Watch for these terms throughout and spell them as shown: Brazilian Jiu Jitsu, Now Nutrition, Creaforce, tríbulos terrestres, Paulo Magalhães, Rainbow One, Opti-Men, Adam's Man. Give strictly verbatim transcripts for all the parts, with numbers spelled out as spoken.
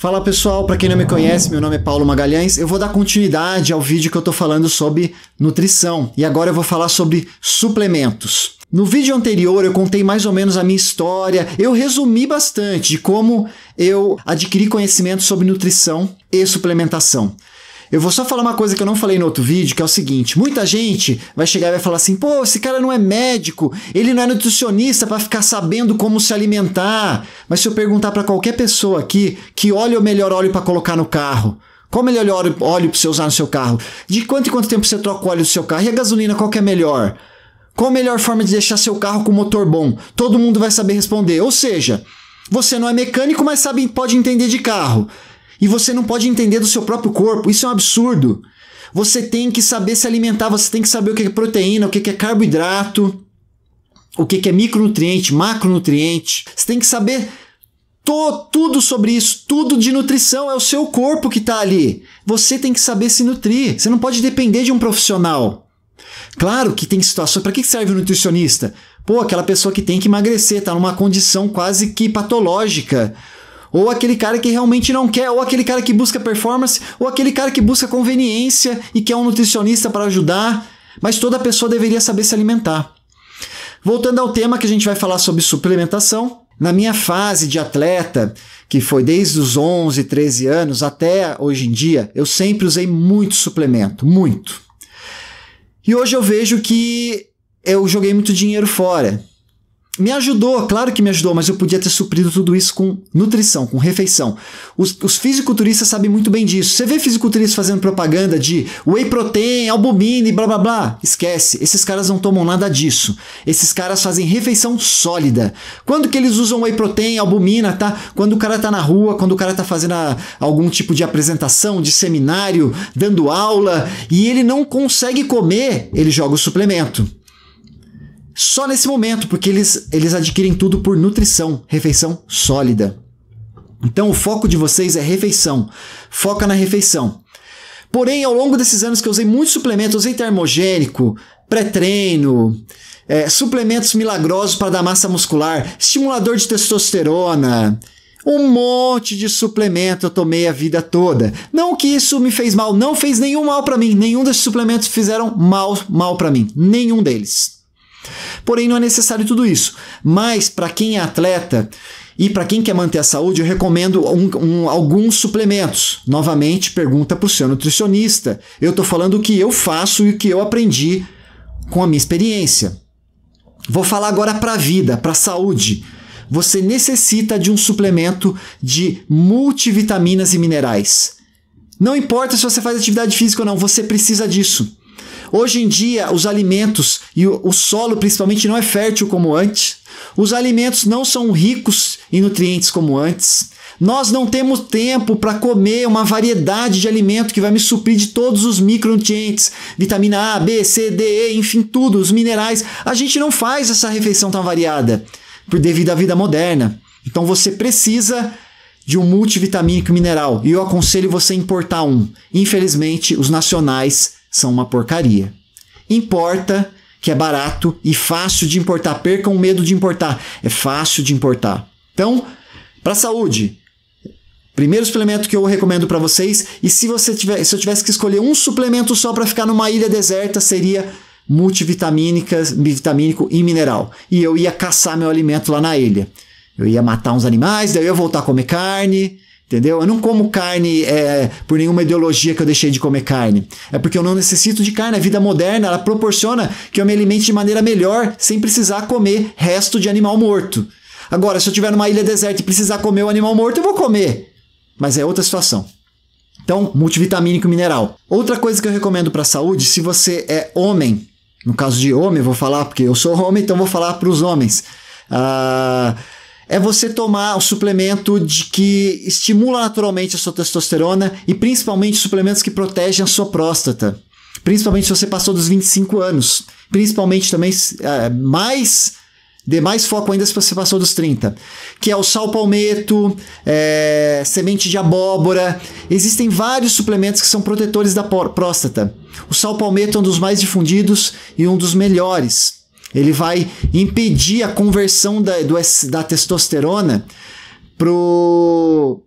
Fala pessoal, para quem não me conhece, meu nome é Paulo Magalhães. Eu vou dar continuidade ao vídeo que eu tô falando sobre nutrição e agora eu vou falar sobre suplementos. No vídeo anterior eu contei mais ou menos a minha história, eu resumi bastante de como eu adquiri conhecimento sobre nutrição e suplementação. Eu vou só falar uma coisa que eu não falei no outro vídeo, que é o seguinte: muita gente vai chegar e vai falar assim, pô, esse cara não é médico, ele não é nutricionista para ficar sabendo como se alimentar. Mas se eu perguntar para qualquer pessoa aqui, que óleo é o melhor óleo para colocar no carro? Qual o melhor óleo, óleo para você usar no seu carro? De quanto em quanto tempo você troca o óleo do seu carro? E a gasolina, qual que é melhor? Qual a melhor forma de deixar seu carro com motor bom? Todo mundo vai saber responder. Ou seja, você não é mecânico, mas sabe, pode entender de carro. E você não pode entender do seu próprio corpo. Isso é um absurdo. Você tem que saber se alimentar. Você tem que saber o que é proteína, o que é carboidrato, o que é micronutriente, macronutriente. Você tem que saber to, tudo sobre isso. Tudo de nutrição. É o seu corpo que está ali. Você tem que saber se nutrir. Você não pode depender de um profissional. Claro que tem situações... Para que serve o nutricionista? Pô, aquela pessoa que tem que emagrecer. Está numa condição quase que patológica. Ou aquele cara que realmente não quer, ou aquele cara que busca performance, ou aquele cara que busca conveniência e quer um nutricionista para ajudar, mas toda pessoa deveria saber se alimentar. Voltando ao tema que a gente vai falar sobre suplementação, na minha fase de atleta, que foi desde os onze, treze anos até hoje em dia, eu sempre usei muito suplemento, muito. E hoje eu vejo que eu joguei muito dinheiro fora. Me ajudou, claro que me ajudou, mas eu podia ter suprido tudo isso com nutrição, com refeição. Os, os fisiculturistas sabem muito bem disso. Você vê fisiculturistas fazendo propaganda de whey protein, albumina e blá blá blá. Esquece, esses caras não tomam nada disso. Esses caras fazem refeição sólida. Quando que eles usam whey protein, albumina, tá? Quando o cara tá na rua, quando o cara tá fazendo a, algum tipo de apresentação, de seminário, dando aula, e ele não consegue comer, ele joga o suplemento. Só nesse momento, porque eles, eles adquirem tudo por nutrição, refeição sólida. Então o foco de vocês é refeição, foca na refeição. Porém, ao longo desses anos que eu usei muitos suplementos, usei termogênico, pré-treino, é, suplementos milagrosos para dar massa muscular, estimulador de testosterona, um monte de suplemento eu tomei a vida toda. Não que isso me fez mal, não fez nenhum mal para mim, nenhum desses suplementos fizeram mal, mal para mim, nenhum deles. Porém, não é necessário tudo isso. Mas, para quem é atleta e para quem quer manter a saúde, eu recomendo um, um, alguns suplementos. Novamente, pergunta para o seu nutricionista. Eu estou falando o que eu faço e o que eu aprendi com a minha experiência. Vou falar agora para a vida, para a saúde. Você necessita de um suplemento de multivitaminas e minerais. Não importa se você faz atividade física ou não, você precisa disso. Hoje em dia, os alimentos e o solo principalmente não é fértil como antes. Os alimentos não são ricos em nutrientes como antes. Nós não temos tempo para comer uma variedade de alimento que vai me suprir de todos os micronutrientes. Vitamina A, B, C, D, E, enfim, tudo, os minerais. A gente não faz essa refeição tão variada devido à vida moderna. Então você precisa de um multivitamínico mineral. E eu aconselho você a importar um. Infelizmente, os nacionais são uma porcaria. Importa, que é barato e fácil de importar. Percam o medo de importar. É fácil de importar. Então, para a saúde, primeiro suplemento que eu recomendo para vocês, e se, você tiver, se eu tivesse que escolher um suplemento só para ficar numa ilha deserta, seria multivitamínico e mineral. E eu ia caçar meu alimento lá na ilha. Eu ia matar uns animais, daí eu ia voltar a comer carne... Entendeu? Eu não como carne é, por nenhuma ideologia que eu deixei de comer carne. É porque eu não necessito de carne. A vida moderna, ela proporciona que eu me alimente de maneira melhor, sem precisar comer resto de animal morto. Agora, se eu estiver numa ilha deserta e precisar comer o animal morto, eu vou comer. Mas é outra situação. Então, multivitamínico e mineral. Outra coisa que eu recomendo para a saúde, se você é homem, no caso de homem, eu vou falar porque eu sou homem, então vou falar para os homens. Ah... é você tomar um suplemento de que estimula naturalmente a sua testosterona e principalmente suplementos que protegem a sua próstata. Principalmente se você passou dos vinte e cinco anos. Principalmente também, é, mais, de mais foco ainda se você passou dos trinta. Que é o sal-palmeto, é, semente de abóbora. Existem vários suplementos que são protetores da próstata. O sal-palmeto é um dos mais difundidos e um dos melhores. Ele vai impedir a conversão da, do, da testosterona pro,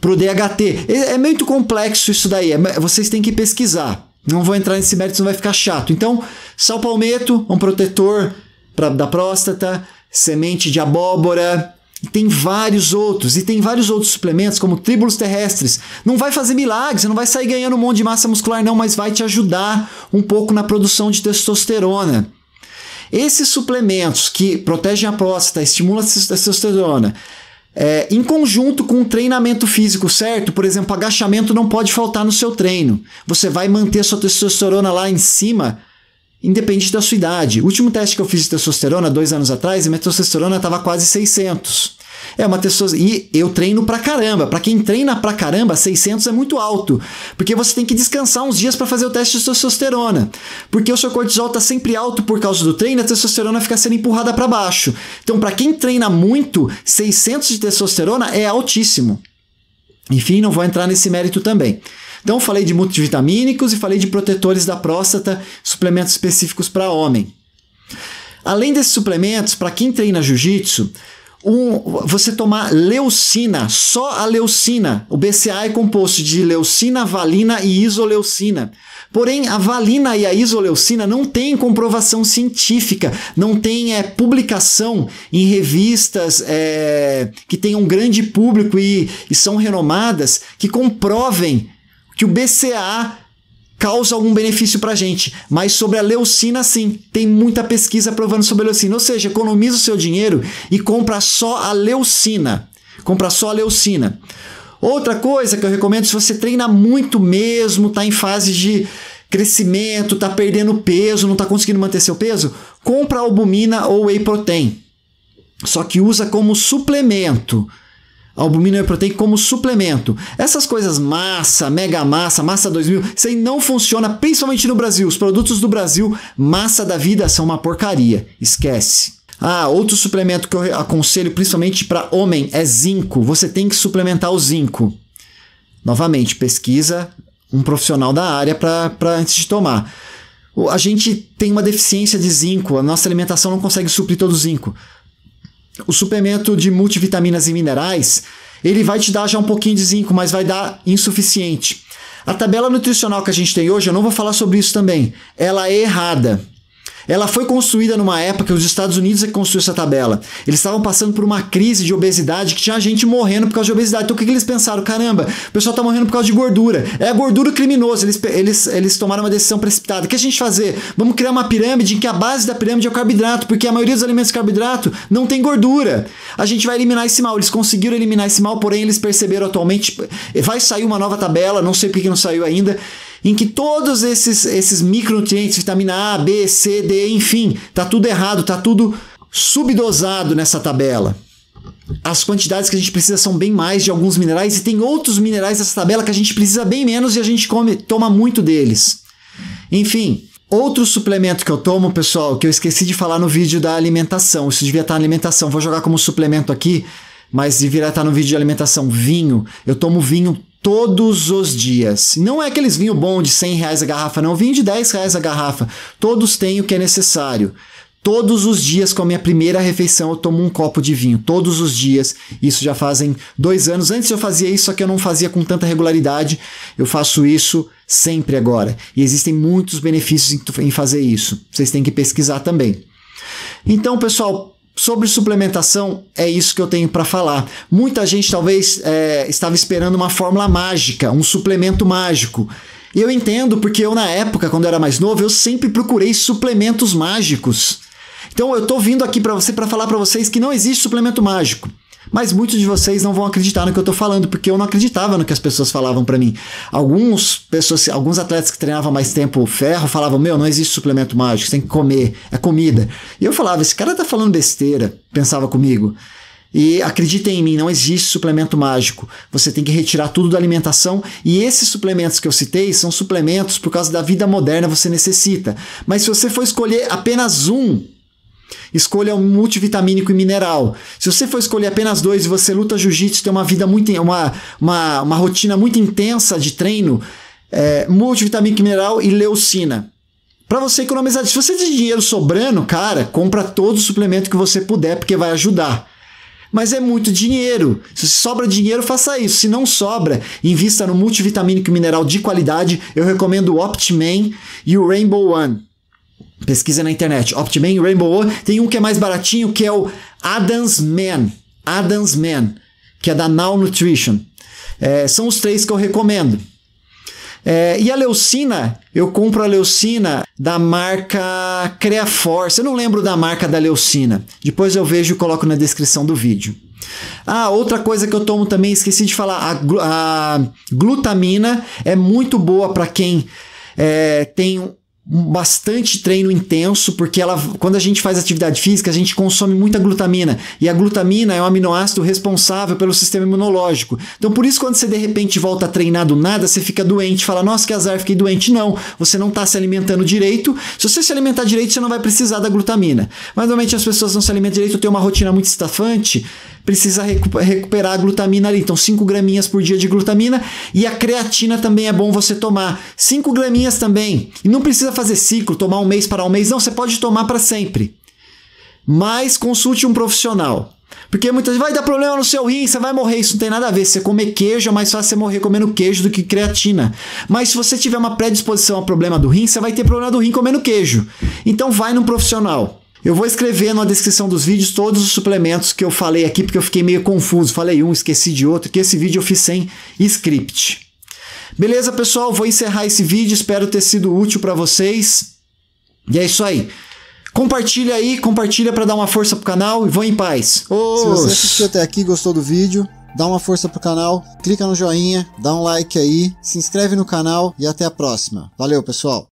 para o D H T. É muito complexo isso daí, vocês têm que pesquisar. Não vou entrar nesse mérito, senão vai ficar chato. Então, sal palmeto, um protetor pra, da próstata, semente de abóbora, e tem vários outros. E tem vários outros suplementos, como tríbulos terrestres. Não vai fazer milagres, você não vai sair ganhando um monte de massa muscular, não, mas vai te ajudar um pouco na produção de testosterona. Esses suplementos que protegem a próstata, estimulam a testosterona, É, em conjunto com o treinamento físico certo, por exemplo, agachamento não pode faltar no seu treino. Você vai manter a sua testosterona lá em cima, independente da sua idade. O último teste que eu fiz de testosterona, dois anos atrás, a minha testosterona estava quase seiscentos. É uma testosterona, e eu treino pra caramba. Pra quem treina pra caramba, seiscentos é muito alto. Porque você tem que descansar uns dias pra fazer o teste de testosterona. Porque o seu cortisol tá sempre alto por causa do treino, a testosterona fica sendo empurrada pra baixo. Então, pra quem treina muito, seiscentos de testosterona é altíssimo. Enfim, não vou entrar nesse mérito também. Então, falei de multivitamínicos e falei de protetores da próstata, suplementos específicos pra homem. Além desses suplementos, pra quem treina jiu-jitsu, Um, você tomar leucina, só a leucina. O B C A é composto de leucina, valina e isoleucina. Porém, a valina e a isoleucina não tem comprovação científica, não tem é, publicação em revistas é, que tenham um grande público e, e são renomadas, que comprovem que o B C A causa algum benefício pra gente. Mas sobre a leucina, sim. Tem muita pesquisa provando sobre a leucina. Ou seja, economiza o seu dinheiro e compra só a leucina. Compra só a leucina. Outra coisa que eu recomendo, se você treina muito mesmo, tá em fase de crescimento, tá perdendo peso, não tá conseguindo manter seu peso, compra albumina ou whey protein. Só que usa como suplemento. Albumina e proteína como suplemento. Essas coisas massa, mega massa, massa dois mil, isso aí não funciona, principalmente no Brasil. Os produtos do Brasil, massa da vida, são uma porcaria. Esquece. Ah, outro suplemento que eu aconselho, principalmente para homem, é zinco. Você tem que suplementar o zinco. Novamente, pesquisa um profissional da área pra, pra antes de tomar. A gente tem uma deficiência de zinco, a nossa alimentação não consegue suprir todo o zinco. O suplemento de multivitaminas e minerais, ele vai te dar já um pouquinho de zinco, mas vai dar insuficiente. A tabela nutricional que a gente tem hoje, eu não vou falar sobre isso também, ela é errada. Ela foi construída numa época que os Estados Unidos é que construiu essa tabela. Eles estavam passando por uma crise de obesidade, que tinha gente morrendo por causa de obesidade. Então o que, que eles pensaram? Caramba, o pessoal tá morrendo por causa de gordura. É gordura criminosa. Eles, eles, eles tomaram uma decisão precipitada. O que a gente fazer? Vamos criar uma pirâmide em que a base da pirâmide é o carboidrato, porque a maioria dos alimentos de carboidrato não tem gordura. A gente vai eliminar esse mal. Eles conseguiram eliminar esse mal, porém eles perceberam atualmente... Vai sair uma nova tabela, não sei por que não saiu ainda, em que todos esses, esses micronutrientes, vitamina A, B, C, D, enfim, tá tudo errado, tá tudo subdosado nessa tabela. As quantidades que a gente precisa são bem mais de alguns minerais, e tem outros minerais dessa tabela que a gente precisa bem menos e a gente come, toma muito deles. Enfim, outro suplemento que eu tomo, pessoal, que eu esqueci de falar no vídeo da alimentação, isso devia estar na alimentação, vou jogar como suplemento aqui, mas deveria estar no vídeo de alimentação, vinho. Eu tomo vinho todos os dias. Não é aqueles vinho bom de cem reais a garrafa, não. Vinho de dez reais a garrafa. Todos têm o que é necessário. Todos os dias, com a minha primeira refeição, eu tomo um copo de vinho. Todos os dias. Isso já fazem dois anos. Antes eu fazia isso, só que eu não fazia com tanta regularidade. Eu faço isso sempre agora. E existem muitos benefícios em fazer isso. Vocês têm que pesquisar também. Então, pessoal... Sobre suplementação, é isso que eu tenho para falar. Muita gente talvez é, estava esperando uma fórmula mágica, um suplemento mágico. E eu entendo, porque eu na época, quando eu era mais novo, eu sempre procurei suplementos mágicos. Então eu tô vindo aqui para você para falar para vocês que não existe suplemento mágico. Mas muitos de vocês não vão acreditar no que eu tô falando, porque eu não acreditava no que as pessoas falavam para mim. Alguns, pessoas, alguns atletas que treinavam mais tempo ferro falavam, meu, não existe suplemento mágico, você tem que comer, é comida. E eu falava, esse cara tá falando besteira, pensava comigo. E acreditem em mim, não existe suplemento mágico. Você tem que retirar tudo da alimentação, e esses suplementos que eu citei são suplementos por causa da vida moderna você necessita. Mas se você for escolher apenas um, escolha um multivitamínico e mineral. Se você for escolher apenas dois e você luta jiu-jitsu, tem uma vida muito, uma, uma, uma rotina muito intensa de treino, é, multivitamínico e mineral e leucina. Para você economizar. Se você tem dinheiro sobrando, cara, compra todo o suplemento que você puder, porque vai ajudar. Mas é muito dinheiro. Se sobra dinheiro, faça isso. Se não sobra, invista no multivitamínico e mineral de qualidade. Eu recomendo o Opti-Men e o Rainbow One. Pesquisa na internet. Opti-Men e Rainbow One. Tem um que é mais baratinho, que é o Adam's Man. Adam's Man, que é da Now Nutrition. É, são os três que eu recomendo. É, e a leucina, eu compro a leucina da marca Creaforce. Eu não lembro da marca da leucina. Depois eu vejo e coloco na descrição do vídeo. Ah, outra coisa que eu tomo também, esqueci de falar, a, gl a glutamina é muito boa para quem é, tem bastante treino intenso, porque ela, quando a gente faz atividade física, a gente consome muita glutamina, e a glutamina é um aminoácido responsável pelo sistema imunológico. Então, por isso, quando você de repente volta a treinar do nada, você fica doente, fala, nossa, que azar, fiquei doente. Não, você não está se alimentando direito. Se você se alimentar direito, você não vai precisar da glutamina, mas normalmente as pessoas não se alimentam direito, tem uma rotina muito estafante, precisa recuperar a glutamina ali. Então, cinco graminhas por dia de glutamina. E a creatina também é bom você tomar. cinco graminhas também. E não precisa fazer ciclo, tomar um mês para um mês. Não, você pode tomar para sempre. Mas consulte um profissional. Porque muitas vezes vai dar problema no seu rim, você vai morrer. Isso não tem nada a ver. Se você comer queijo, é mais fácil você morrer comendo queijo do que creatina. Mas se você tiver uma predisposição a problema do rim, você vai ter problema do rim comendo queijo. Então, vai num profissional. Eu vou escrever na descrição dos vídeos todos os suplementos que eu falei aqui, porque eu fiquei meio confuso. Falei um, esqueci de outro, que esse vídeo eu fiz sem script. Beleza, pessoal? Vou encerrar esse vídeo. Espero ter sido útil para vocês. E é isso aí. Compartilha aí, compartilha para dar uma força pro canal e vão em paz. Os... Se você assistiu até aqui e gostou do vídeo, dá uma força pro canal, clica no joinha, dá um like aí, se inscreve no canal e até a próxima. Valeu, pessoal!